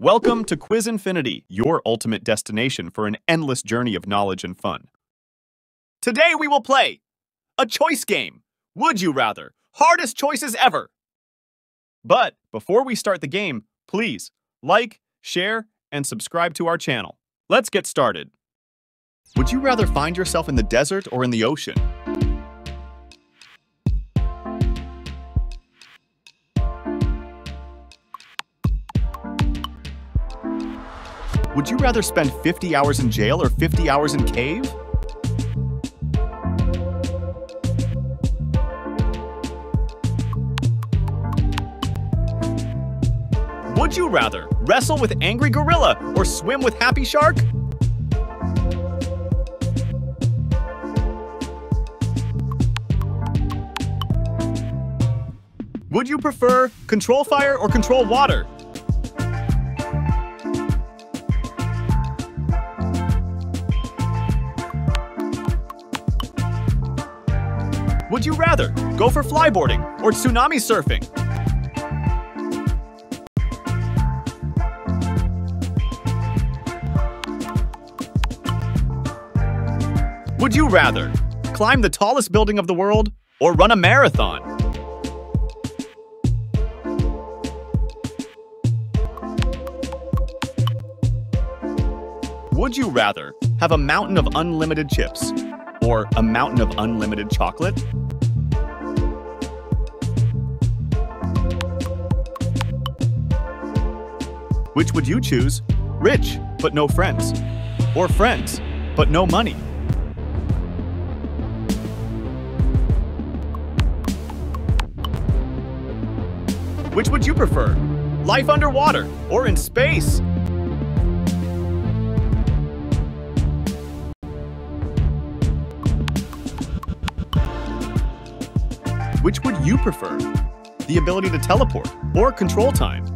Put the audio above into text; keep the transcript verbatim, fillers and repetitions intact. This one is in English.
Welcome to QuizInfinity, your ultimate destination for an endless journey of knowledge and fun. Today we will play a choice game, Would You Rather? Hardest choices ever! But before we start the game, please like, share, and subscribe to our channel. Let's get started. Would you rather find yourself in the desert or in the ocean? Would you rather spend fifty hours in jail or fifty hours in cave? Would you rather wrestle with angry gorilla or swim with happy shark? Would you prefer control fire or control water? Would you rather go for flyboarding or tsunami surfing? Would you rather climb the tallest building of the world or run a marathon? Would you rather have a mountain of unlimited chips or a mountain of unlimited chocolate? Which would you choose? Rich, but no friends, or friends, but no money? Which would you prefer? Life underwater or in space? Which would you prefer? The ability to teleport or control time?